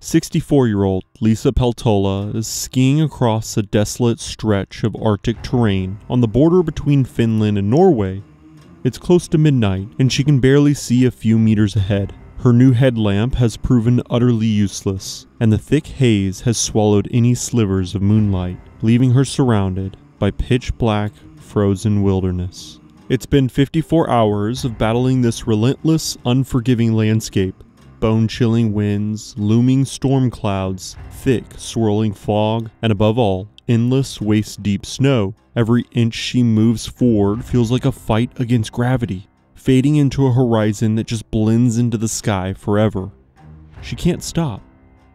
64-year-old Liisa Peltola is skiing across a desolate stretch of Arctic terrain on the border between Finland and Norway. It's close to midnight, and she can barely see a few meters ahead. Her new headlamp has proven utterly useless, and the thick haze has swallowed any slivers of moonlight, leaving her surrounded by pitch-black, frozen wilderness. It's been 54 hours of battling this relentless, unforgiving landscape. Bone-chilling winds, looming storm clouds, thick, swirling fog, and above all, endless waist-deep snow. Every inch she moves forward feels like a fight against gravity, fading into a horizon that just blends into the sky forever. She can't stop.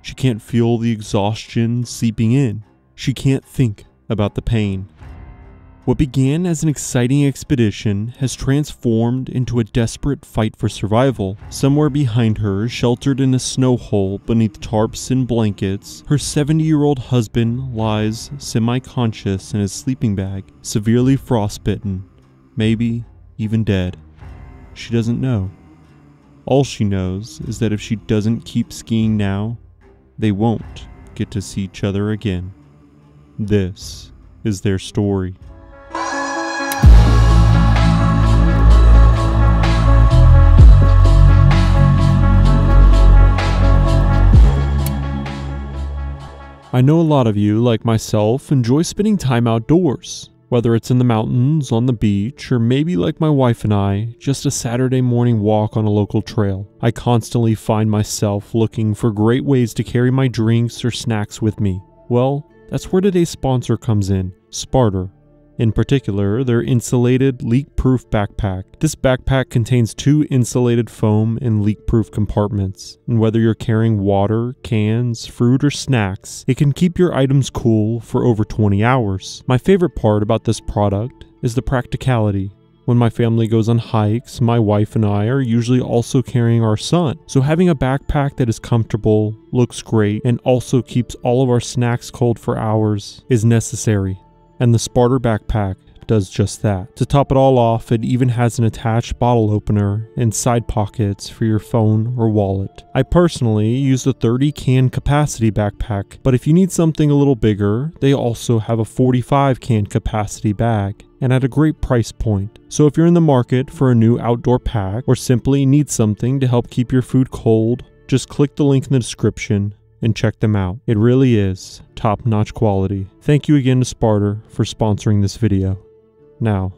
She can't feel the exhaustion seeping in. She can't think about the pain. What began as an exciting expedition has transformed into a desperate fight for survival. Somewhere behind her, sheltered in a snow hole beneath tarps and blankets, her 70-year-old husband lies semi-conscious in his sleeping bag, severely frostbitten, maybe even dead. She doesn't know. All she knows is that if she doesn't keep skiing now, they won't get to see each other again. This is their story. I know a lot of you, like myself, enjoy spending time outdoors, whether it's in the mountains, on the beach, or maybe like my wife and I, just a Saturday morning walk on a local trail. I constantly find myself looking for great ways to carry my drinks or snacks with me. Well, that's where today's sponsor comes in, Sparter. In particular, their insulated, leak-proof backpack. This backpack contains two insulated foam and leak-proof compartments, and whether you're carrying water, cans, fruit, or snacks, it can keep your items cool for over 20 hours. My favorite part about this product is the practicality. When my family goes on hikes, my wife and I are usually also carrying our son, so having a backpack that is comfortable, looks great, and also keeps all of our snacks cold for hours is necessary. And the Sparter Backpack does just that. To top it all off, it even has an attached bottle opener and side pockets for your phone or wallet. I personally use the 30-can capacity backpack, but if you need something a little bigger, they also have a 45-can capacity bag, and at a great price point. So if you're in the market for a new outdoor pack or simply need something to help keep your food cold, just click the link in the description and check them out. It really is top-notch quality. Thank you again to Sparter for sponsoring this video. Now,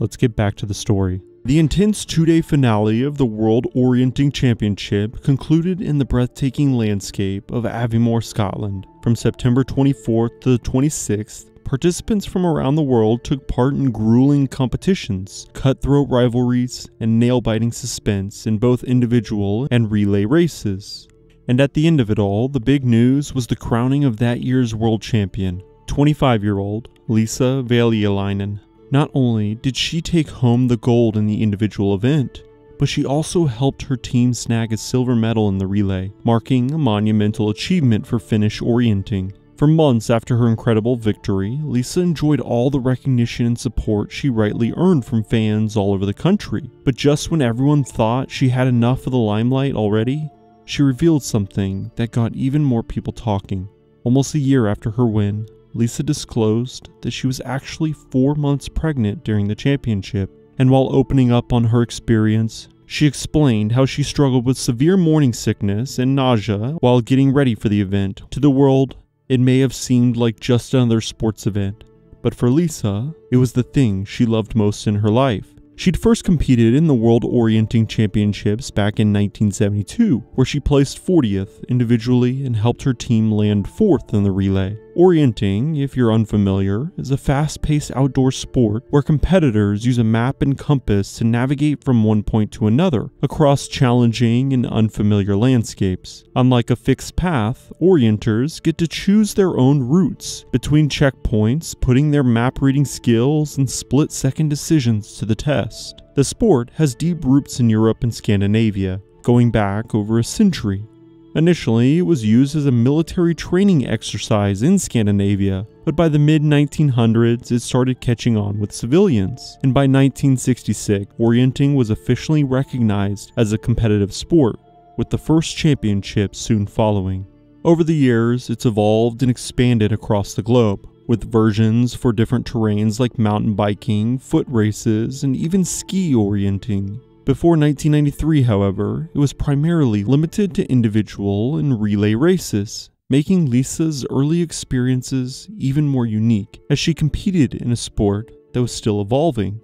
let's get back to the story. The intense two-day finale of the World Orienteering Championship concluded in the breathtaking landscape of Aviemore, Scotland. From September 24th to the 26th, participants from around the world took part in grueling competitions, cutthroat rivalries, and nail-biting suspense in both individual and relay races. And at the end of it all, the big news was the crowning of that year's world champion, 25-year-old Liisa Peltola. Not only did she take home the gold in the individual event, but she also helped her team snag a silver medal in the relay, marking a monumental achievement for Finnish orienting. For months after her incredible victory, Liisa enjoyed all the recognition and support she rightly earned from fans all over the country. But just when everyone thought she had enough of the limelight already, she revealed something that got even more people talking. Almost a year after her win, Liisa disclosed that she was actually 4 months pregnant during the championship, and while opening up on her experience, she explained how she struggled with severe morning sickness and nausea while getting ready for the event. To the world, it may have seemed like just another sports event, but for Liisa, it was the thing she loved most in her life. She'd first competed in the World Orienteering Championships back in 1972, where she placed 40th individually and helped her team land 4th in the relay. Orienteering, if you're unfamiliar, is a fast-paced outdoor sport where competitors use a map and compass to navigate from one point to another across challenging and unfamiliar landscapes. Unlike a fixed path, orienters get to choose their own routes between checkpoints, putting their map-reading skills and split-second decisions to the test. The sport has deep roots in Europe and Scandinavia, going back over a century. Initially, it was used as a military training exercise in Scandinavia, but by the mid-1900s, it started catching on with civilians, and by 1966, orienteering was officially recognized as a competitive sport, with the first championship soon following. Over the years, it's evolved and expanded across the globe, with versions for different terrains like mountain biking, foot races, and even ski orienting. Before 1993, however, it was primarily limited to individual and relay races, making Liisa's early experiences even more unique as she competed in a sport that was still evolving.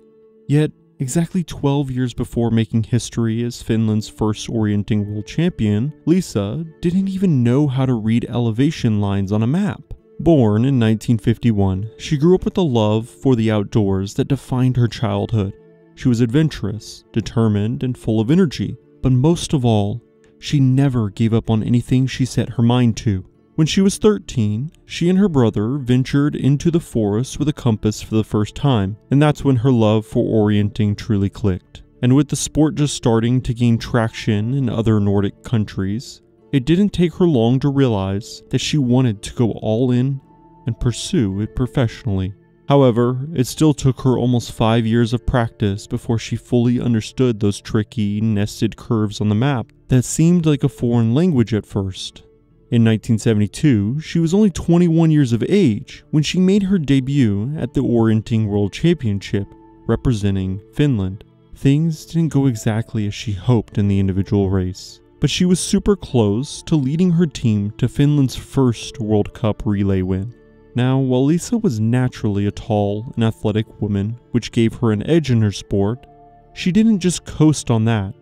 Yet, exactly 12 years before making history as Finland's first orienting world champion, Liisa didn't even know how to read elevation lines on a map. Born in 1951, she grew up with a love for the outdoors that defined her childhood. She was adventurous, determined, and full of energy, but most of all, she never gave up on anything she set her mind to. When she was 13, she and her brother ventured into the forest with a compass for the first time, and that's when her love for orienting truly clicked. And with the sport just starting to gain traction in other Nordic countries, it didn't take her long to realize that she wanted to go all in and pursue it professionally. However, it still took her almost 5 years of practice before she fully understood those tricky, nested curves on the map that seemed like a foreign language at first. In 1972, she was only 21 years of age when she made her debut at the Orienting World Championship, representing Finland. Things didn't go exactly as she hoped in the individual race, but she was super close to leading her team to Finland's first World Cup relay win. Now, while Liisa was naturally a tall and athletic woman, which gave her an edge in her sport, she didn't just coast on that.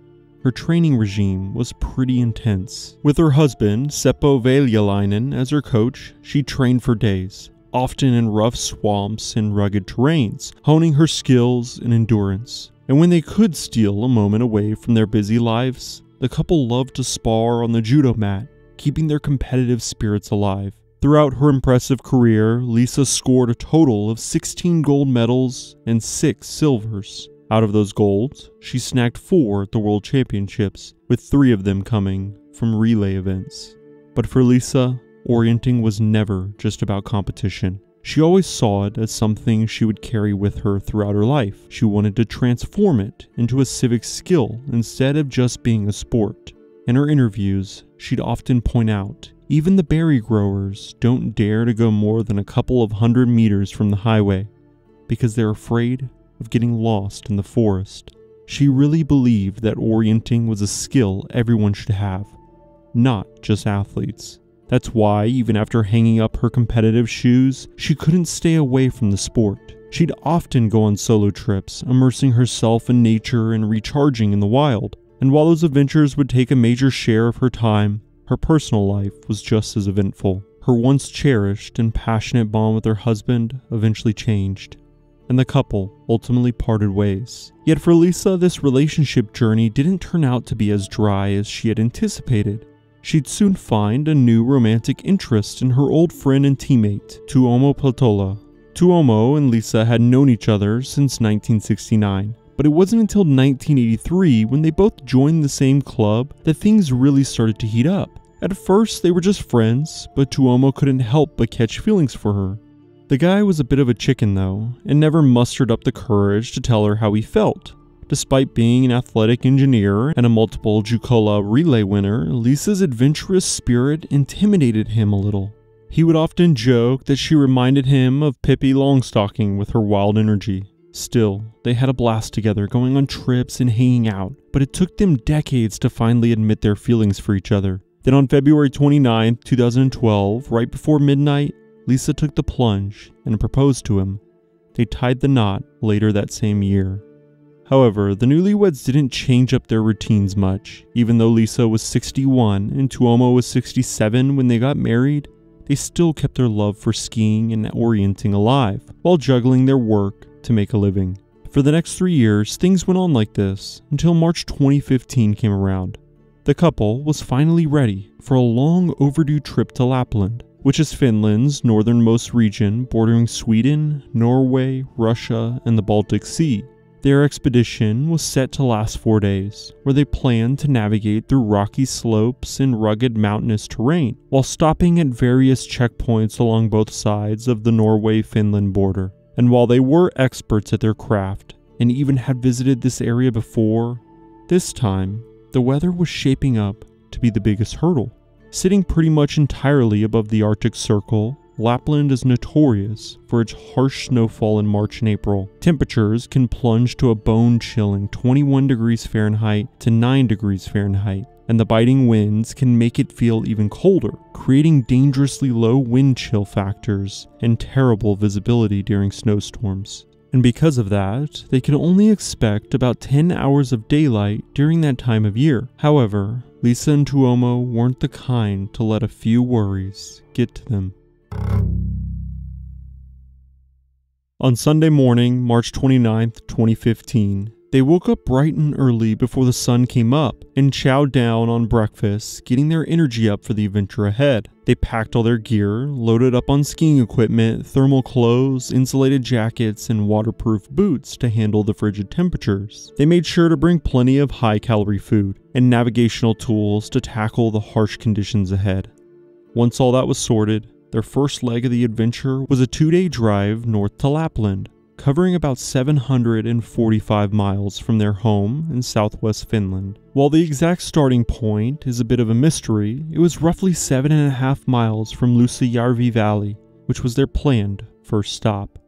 Her training regime was pretty intense. With her husband, Seppo Velialainen, as her coach, she trained for days, often in rough swamps and rugged terrains, honing her skills and endurance. And when they could steal a moment away from their busy lives, the couple loved to spar on the judo mat, keeping their competitive spirits alive. Throughout her impressive career, Liisa scored a total of 16 gold medals and 6 silvers. Out of those golds, she snagged 4 at the World Championships, with 3 of them coming from relay events. But for Liisa, orienting was never just about competition. She always saw it as something she would carry with her throughout her life. She wanted to transform it into a civic skill instead of just being a sport. In her interviews, she'd often point out, even the berry growers don't dare to go more than a couple of hundred meters from the highway because they're afraid of getting lost in the forest. She really believed that orienting was a skill everyone should have, not just athletes. That's why, even after hanging up her competitive shoes, she couldn't stay away from the sport. She'd often go on solo trips, immersing herself in nature and recharging in the wild. And while those adventures would take a major share of her time, her personal life was just as eventful. Her once cherished and passionate bond with her husband eventually changed, and the couple ultimately parted ways. Yet for Liisa, this relationship journey didn't turn out to be as dry as she had anticipated. She'd soon find a new romantic interest in her old friend and teammate, Tuomo Peltola. Tuomo and Liisa had known each other since 1969, but it wasn't until 1983, when they both joined the same club, that things really started to heat up. At first, they were just friends, but Tuomo couldn't help but catch feelings for her. The guy was a bit of a chicken though, and never mustered up the courage to tell her how he felt. Despite being an athletic engineer and a multiple Jukola relay winner, Liisa's adventurous spirit intimidated him a little. He would often joke that she reminded him of Pippi Longstocking with her wild energy. Still, they had a blast together, going on trips and hanging out, but it took them decades to finally admit their feelings for each other. Then on February 29, 2012, right before midnight, Liisa took the plunge and proposed to him. They tied the knot later that same year. However, the newlyweds didn't change up their routines much. Even though Liisa was 61 and Tuomo was 67 when they got married, they still kept their love for skiing and orienting alive, while juggling their work to make a living. For the next 3 years, things went on like this, until March 2015 came around. The couple was finally ready for a long overdue trip to Lapland, which is Finland's northernmost region bordering Sweden, Norway, Russia, and the Baltic Sea. Their expedition was set to last 4 days, where they planned to navigate through rocky slopes and rugged mountainous terrain, while stopping at various checkpoints along both sides of the Norway-Finland border. And while they were experts at their craft, and even had visited this area before, this time, the weather was shaping up to be the biggest hurdle. Sitting pretty much entirely above the Arctic Circle, Lapland is notorious for its harsh snowfall in March and April. Temperatures can plunge to a bone-chilling 21 degrees Fahrenheit to 9 degrees Fahrenheit, and the biting winds can make it feel even colder, creating dangerously low wind chill factors and terrible visibility during snowstorms. And because of that, they can only expect about 10 hours of daylight during that time of year. However, Liisa and Tuomo weren't the kind to let a few worries get to them. On Sunday morning, March 29, 2015, they woke up bright and early before the sun came up and chowed down on breakfast, getting their energy up for the adventure ahead. They packed all their gear, loaded up on skiing equipment, thermal clothes, insulated jackets, and waterproof boots to handle the frigid temperatures. They made sure to bring plenty of high-calorie food and navigational tools to tackle the harsh conditions ahead. Once all that was sorted, their first leg of the adventure was a two-day drive north to Lapland, covering about 745 miles from their home in southwest Finland. While the exact starting point is a bit of a mystery, it was roughly 7.5 miles from Lusijärvi Valley, which was their planned first stop.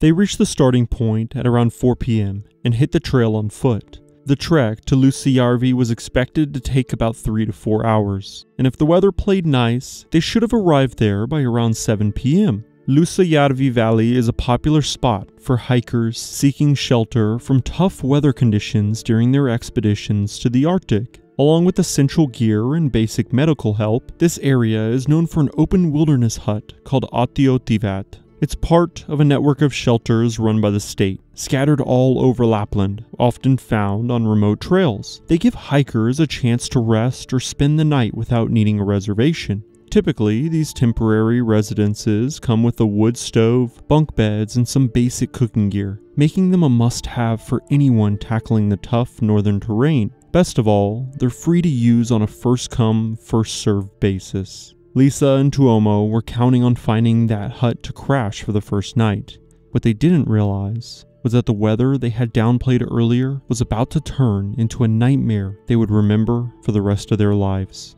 They reached the starting point at around 4 p.m. and hit the trail on foot. The trek to Lusijärvi was expected to take about 3 to 4 hours, and if the weather played nice, they should have arrived there by around 7 p.m. Lusijärvi Valley is a popular spot for hikers seeking shelter from tough weather conditions during their expeditions to the Arctic. Along with essential gear and basic medical help, this area is known for an open wilderness hut called Atiotivat. It's part of a network of shelters run by the state, scattered all over Lapland, often found on remote trails. They give hikers a chance to rest or spend the night without needing a reservation. Typically, these temporary residences come with a wood stove, bunk beds, and some basic cooking gear, making them a must-have for anyone tackling the tough northern terrain. Best of all, they're free to use on a first-come, first-served basis. Liisa and Tuomo were counting on finding that hut to crash for the first night. What they didn't realize was that the weather they had downplayed earlier was about to turn into a nightmare they would remember for the rest of their lives.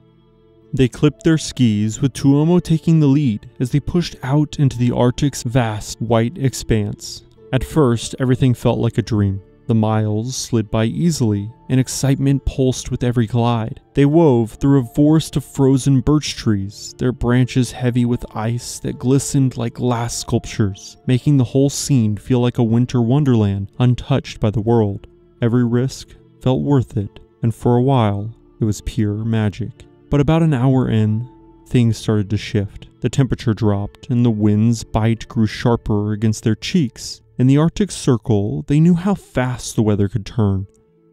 They clipped their skis, with Tuomo taking the lead as they pushed out into the Arctic's vast white expanse. At first, everything felt like a dream. The miles slid by easily, and excitement pulsed with every glide. They wove through a forest of frozen birch trees, their branches heavy with ice that glistened like glass sculptures, making the whole scene feel like a winter wonderland untouched by the world. Every risk felt worth it, and for a while, it was pure magic. But about an hour in, things started to shift. The temperature dropped, and the wind's bite grew sharper against their cheeks. In the Arctic Circle, they knew how fast the weather could turn.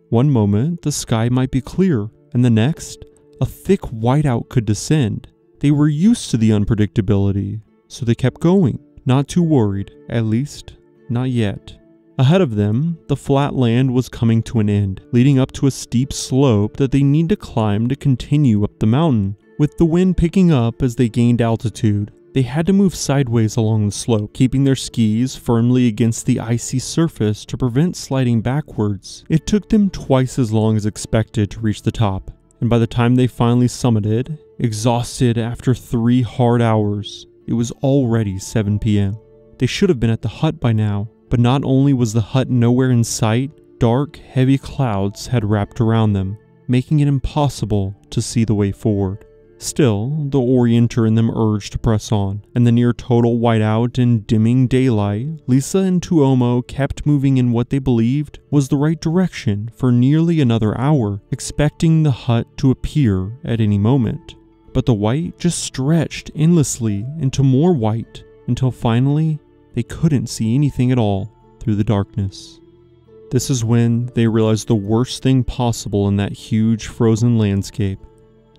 One moment, the sky might be clear, and the next, a thick whiteout could descend. They were used to the unpredictability, so they kept going, not too worried, at least, not yet. Ahead of them, the flat land was coming to an end, leading up to a steep slope that they needed to climb to continue up the mountain. With the wind picking up as they gained altitude, they had to move sideways along the slope, keeping their skis firmly against the icy surface to prevent sliding backwards. It took them twice as long as expected to reach the top, and by the time they finally summited, exhausted after 3 hard hours, it was already 7 p.m. They should have been at the hut by now, but not only was the hut nowhere in sight, dark, heavy clouds had wrapped around them, making it impossible to see the way forward. Still, the Orienter in them urged to press on, and the near total whiteout and dimming daylight, Liisa and Tuomo kept moving in what they believed was the right direction for nearly another hour, expecting the hut to appear at any moment. But the white just stretched endlessly into more white, until finally, they couldn't see anything at all through the darkness. This is when they realized the worst thing possible in that huge frozen landscape.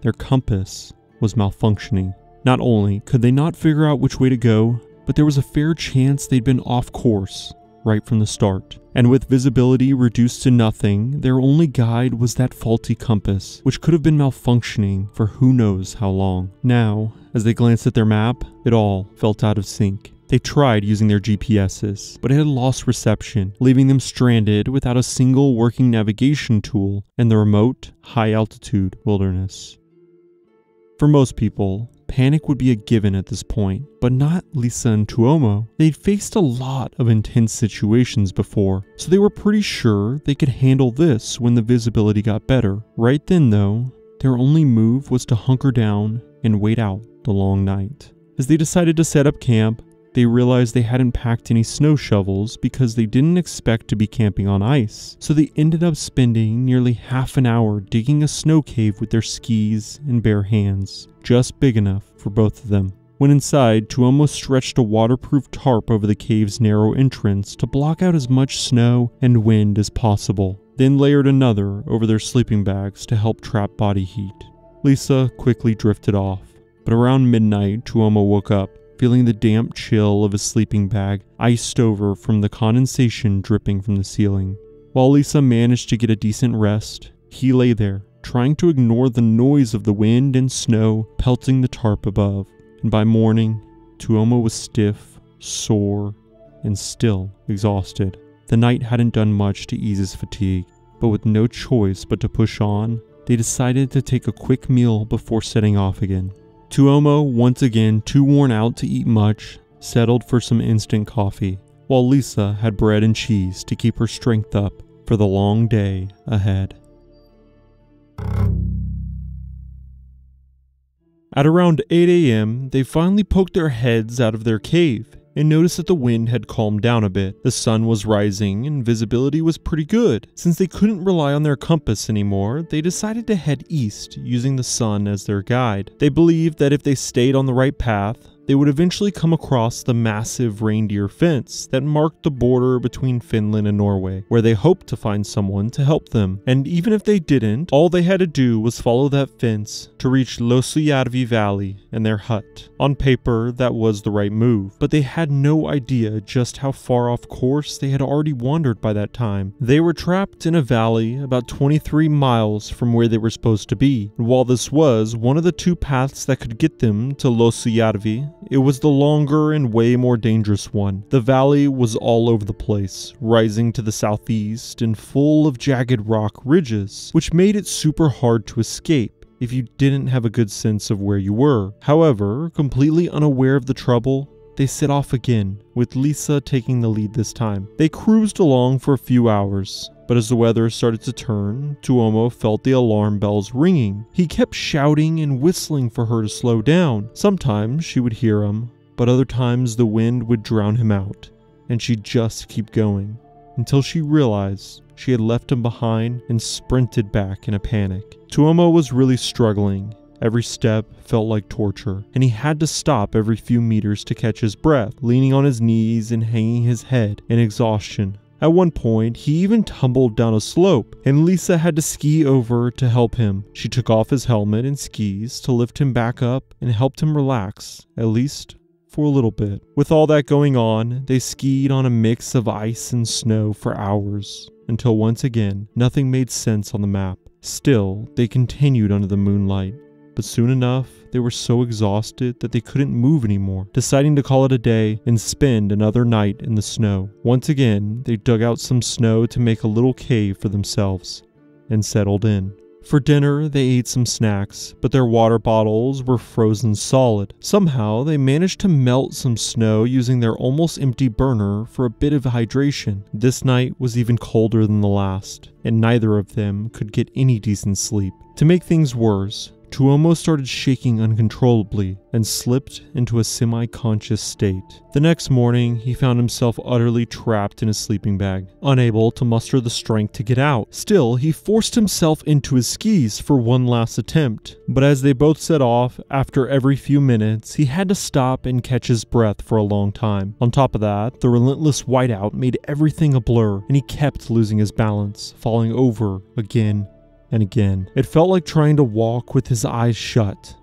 Their compass was malfunctioning. Not only could they not figure out which way to go, but there was a fair chance they'd been off course right from the start. And with visibility reduced to nothing, their only guide was that faulty compass, which could have been malfunctioning for who knows how long. Now, as they glanced at their map, it all felt out of sync. They tried using their GPSs, but it had lost reception, leaving them stranded without a single working navigation tool in the remote, high-altitude wilderness. For most people, panic would be a given at this point, but not Liisa and Tuomo. They'd faced a lot of intense situations before, so they were pretty sure they could handle this when the visibility got better. Right then though, their only move was to hunker down and wait out the long night. As they decided to set up camp, they realized they hadn't packed any snow shovels because they didn't expect to be camping on ice, so they ended up spending nearly half an hour digging a snow cave with their skis and bare hands, just big enough for both of them. When inside, Tuomo stretched a waterproof tarp over the cave's narrow entrance to block out as much snow and wind as possible, then layered another over their sleeping bags to help trap body heat. Liisa quickly drifted off, but around midnight, Tuomo woke up, feeling the damp chill of his sleeping bag iced over from the condensation dripping from the ceiling. While Liisa managed to get a decent rest, he lay there, trying to ignore the noise of the wind and snow pelting the tarp above. And by morning, Tuomo was stiff, sore, and still exhausted. The night hadn't done much to ease his fatigue, but with no choice but to push on, they decided to take a quick meal before setting off again. Tuomo, once again too worn out to eat much, settled for some instant coffee, while Liisa had bread and cheese to keep her strength up for the long day ahead. At around 8 a.m., they finally poked their heads out of their cave and noticed that the wind had calmed down a bit. The sun was rising and visibility was pretty good. Since they couldn't rely on their compass anymore, they decided to head east using the sun as their guide. They believed that if they stayed on the right path, they would eventually come across the massive reindeer fence that marked the border between Finland and Norway, where they hoped to find someone to help them. And even if they didn't, all they had to do was follow that fence to reach Lusijärvi Valley and their hut. On paper, that was the right move, but they had no idea just how far off course they had already wandered by that time. They were trapped in a valley about 23 miles from where they were supposed to be, and while this was one of the two paths that could get them to Lusijärvi, it was the longer and way more dangerous one. The valley was all over the place, rising to the southeast and full of jagged rock ridges, which made it super hard to escape if you didn't have a good sense of where you were. However, completely unaware of the trouble, they set off again, with Liisa taking the lead this time. They cruised along for a few hours, but as the weather started to turn, Tuomo felt the alarm bells ringing. He kept shouting and whistling for her to slow down. Sometimes she would hear him, but other times the wind would drown him out, and she'd just keep going, until she realized she had left him behind and sprinted back in a panic. Tuomo was really struggling. Every step felt like torture, and he had to stop every few meters to catch his breath, leaning on his knees and hanging his head in exhaustion. At one point, he even tumbled down a slope, and Liisa had to ski over to help him. She took off his helmet and skis to lift him back up and helped him relax, at least for a little bit. With all that going on, they skied on a mix of ice and snow for hours, until once again, nothing made sense on the map. Still, they continued under the moonlight. But soon enough, they were so exhausted that they couldn't move anymore, deciding to call it a day and spend another night in the snow. Once again, they dug out some snow to make a little cave for themselves and settled in. For dinner, they ate some snacks, but their water bottles were frozen solid. Somehow, they managed to melt some snow using their almost empty burner for a bit of hydration. This night was even colder than the last, and neither of them could get any decent sleep. To make things worse, Tuomo started shaking uncontrollably and slipped into a semi-conscious state. The next morning, he found himself utterly trapped in his sleeping bag, unable to muster the strength to get out. Still, he forced himself into his skis for one last attempt, but as they both set off, after every few minutes, he had to stop and catch his breath for a long time. On top of that, the relentless whiteout made everything a blur, and he kept losing his balance, falling over again and again. It felt like trying to walk with his eyes shut.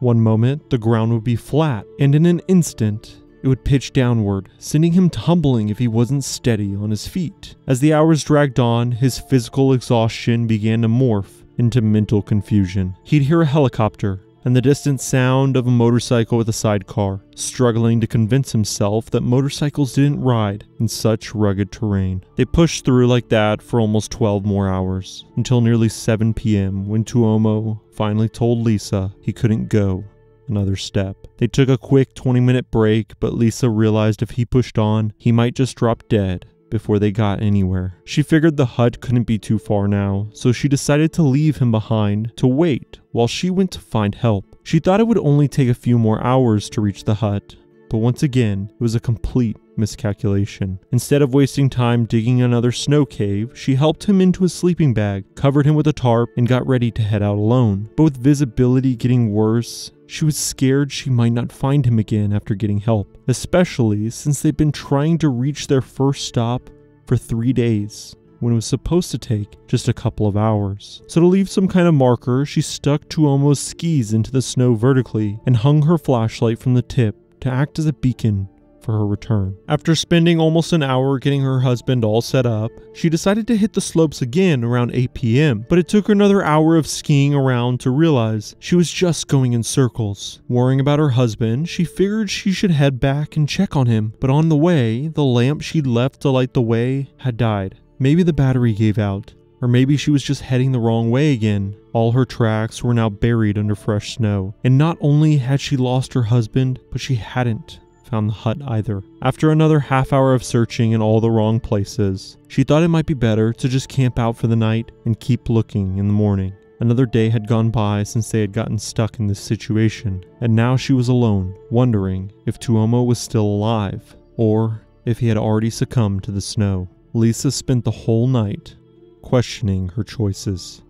One moment, the ground would be flat, and in an instant, it would pitch downward, sending him tumbling if he wasn't steady on his feet. As the hours dragged on, his physical exhaustion began to morph into mental confusion. He'd hear a helicopter, and the distant sound of a motorcycle with a sidecar, struggling to convince himself that motorcycles didn't ride in such rugged terrain. They pushed through like that for almost 12 more hours, until nearly 7 p.m. when Tuomo finally told Liisa he couldn't go another step. They took a quick 20-minute break, but Liisa realized if he pushed on, he might just drop dead before they got anywhere. She figured the hut couldn't be too far now, so she decided to leave him behind to wait while she went to find help. She thought it would only take a few more hours to reach the hut, but once again, it was a complete miscalculation. Instead of wasting time digging another snow cave, she helped him into a sleeping bag, covered him with a tarp, and got ready to head out alone. But with visibility getting worse, she was scared she might not find him again after getting help, especially since they'd been trying to reach their first stop for 3 days, when it was supposed to take just a couple of hours. So to leave some kind of marker, she stuck Tuomo's skis into the snow vertically and hung her flashlight from the tip to act as a beacon for her return. After spending almost an hour getting her husband all set up, she decided to hit the slopes again around 8 p.m., but it took her another hour of skiing around to realize she was just going in circles. Worrying about her husband, she figured she should head back and check on him, but on the way, the lamp she'd left to light the way had died. Maybe the battery gave out, or maybe she was just heading the wrong way again. All her tracks were now buried under fresh snow, and not only had she lost her husband, but she hadn't found the hut either. After another half hour of searching in all the wrong places, she thought it might be better to just camp out for the night and keep looking in the morning. Another day had gone by since they had gotten stuck in this situation, and now she was alone, wondering if Tuomo was still alive, or if he had already succumbed to the snow. Liisa spent the whole night questioning her choices.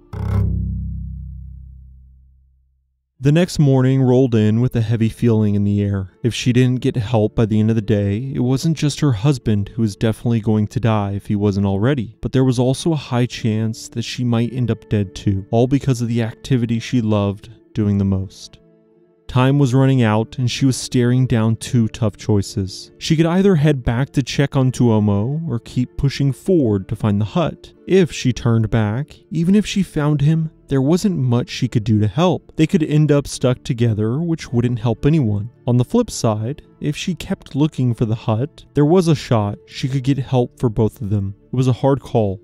The next morning rolled in with a heavy feeling in the air. If she didn't get help by the end of the day, it wasn't just her husband who was definitely going to die if he wasn't already, but there was also a high chance that she might end up dead too, all because of the activity she loved doing the most. Time was running out, and she was staring down two tough choices. She could either head back to check on Tuomo, or keep pushing forward to find the hut. If she turned back, even if she found him, there wasn't much she could do to help. They could end up stuck together, which wouldn't help anyone. On the flip side, if she kept looking for the hut, there was a shot she could get help for both of them. It was a hard call,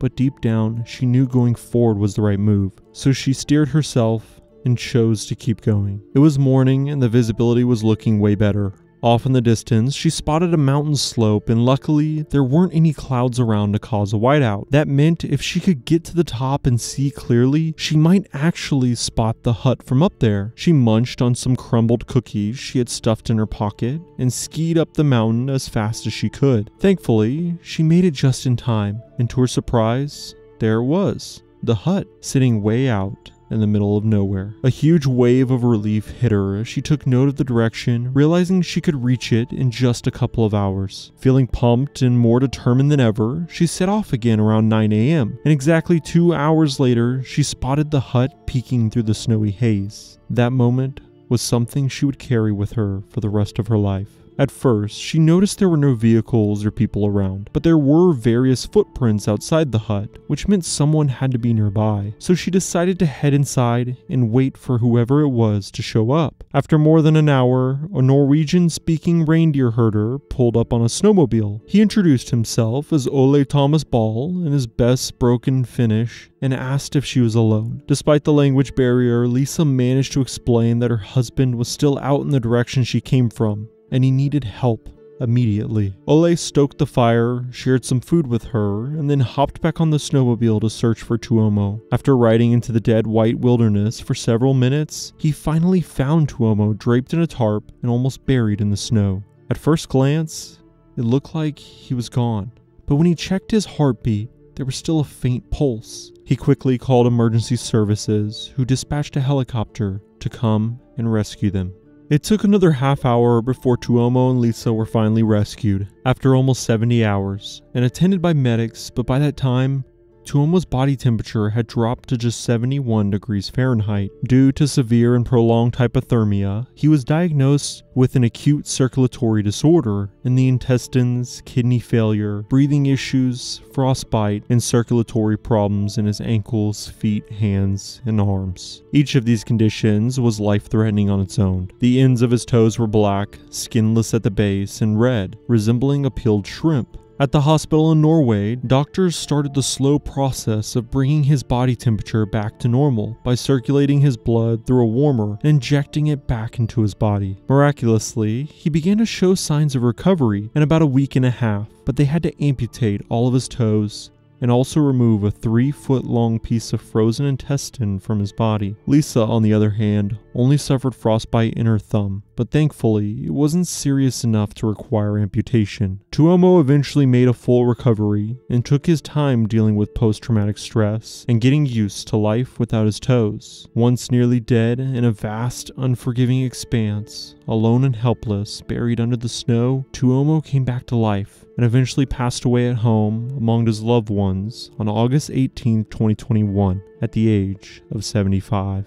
but deep down, she knew going forward was the right move. So she steered herself and chose to keep going. It was morning and the visibility was looking way better. Off in the distance, she spotted a mountain slope, and luckily, there weren't any clouds around to cause a whiteout. That meant if she could get to the top and see clearly, she might actually spot the hut from up there. She munched on some crumbled cookies she had stuffed in her pocket and skied up the mountain as fast as she could. Thankfully, she made it just in time, and to her surprise, there it was, the hut, sitting way out in the middle of nowhere. A huge wave of relief hit her as she took note of the direction, realizing she could reach it in just a couple of hours. Feeling pumped and more determined than ever, she set off again around 9 a.m., and exactly 2 hours later, she spotted the hut peeking through the snowy haze. That moment was something she would carry with her for the rest of her life. At first, she noticed there were no vehicles or people around, but there were various footprints outside the hut, which meant someone had to be nearby, so she decided to head inside and wait for whoever it was to show up. After more than an hour, a Norwegian-speaking reindeer herder pulled up on a snowmobile. He introduced himself as Ole Thomas Ball in his best broken Finnish and asked if she was alone. Despite the language barrier, Liisa managed to explain that her husband was still out in the direction she came from, and he needed help immediately. Ole stoked the fire, shared some food with her, and then hopped back on the snowmobile to search for Tuomo. After riding into the dead white wilderness for several minutes, he finally found Tuomo draped in a tarp and almost buried in the snow. At first glance, it looked like he was gone, but when he checked his heartbeat, there was still a faint pulse. He quickly called emergency services, who dispatched a helicopter to come and rescue them. It took another half hour before Tuomo and Liisa were finally rescued, after almost 70 hours, and attended by medics, but by that time, Tuomo's body temperature had dropped to just 71 degrees Fahrenheit. Due to severe and prolonged hypothermia, he was diagnosed with an acute circulatory disorder in the intestines, kidney failure, breathing issues, frostbite, and circulatory problems in his ankles, feet, hands, and arms. Each of these conditions was life-threatening on its own. The ends of his toes were black, skinless at the base, and red, resembling a peeled shrimp. At the hospital in Norway, doctors started the slow process of bringing his body temperature back to normal by circulating his blood through a warmer and injecting it back into his body. Miraculously, he began to show signs of recovery in about a week and a half, but they had to amputate all of his toes and also remove a 3-foot-long piece of frozen intestine from his body. Liisa, on the other hand, only suffered frostbite in her thumb, but thankfully, it wasn't serious enough to require amputation. Tuomo eventually made a full recovery and took his time dealing with post-traumatic stress and getting used to life without his toes. Once nearly dead in a vast, unforgiving expanse, alone and helpless, buried under the snow, Tuomo came back to life and eventually passed away at home among his loved ones on August 18, 2021, at the age of 75.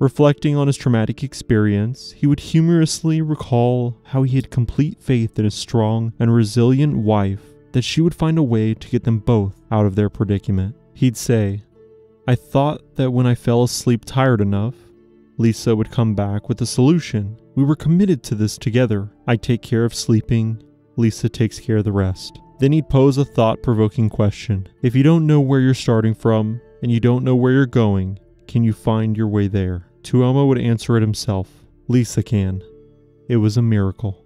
Reflecting on his traumatic experience, he would humorously recall how he had complete faith in his strong and resilient wife that she would find a way to get them both out of their predicament. He'd say, "I thought that when I fell asleep tired enough, Liisa would come back with a solution. We were committed to this together. I take care of sleeping, Liisa takes care of the rest." Then he'd pose a thought-provoking question. If you don't know where you're starting from and you don't know where you're going, can you find your way there? Tuomo would answer it himself. Liisa can. It was a miracle.